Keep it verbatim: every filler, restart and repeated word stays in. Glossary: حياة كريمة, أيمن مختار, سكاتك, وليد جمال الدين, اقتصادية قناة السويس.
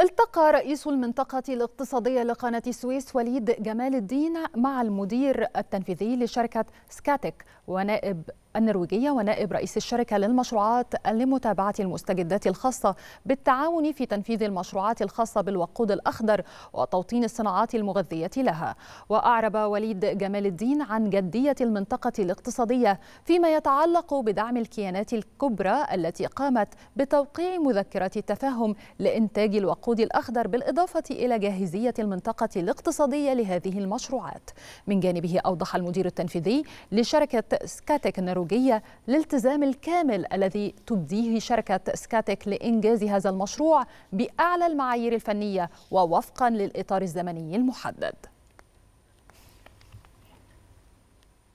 التقى رئيس المنطقة الاقتصادية لقناة السويس وليد جمال الدين مع المدير التنفيذي لشركة سكاتك ونائب النرويجية ونائب رئيس الشركة للمشروعات لمتابعة المستجدات الخاصة بالتعاون في تنفيذ المشروعات الخاصة بالوقود الأخضر وتوطين الصناعات المغذية لها. وأعرب وليد جمال الدين عن جدية المنطقة الاقتصادية فيما يتعلق بدعم الكيانات الكبرى التي قامت بتوقيع مذكرة التفاهم لإنتاج الوقود الأخضر، بالإضافة إلى جاهزية المنطقة الاقتصادية لهذه المشروعات. من جانبه أوضح المدير التنفيذي لشركة سكاتك النرويجية للالتزام الكامل الذي تبديه شركة سكاتك لإنجاز هذا المشروع بأعلى المعايير الفنية ووفقا للإطار الزمني المحدد.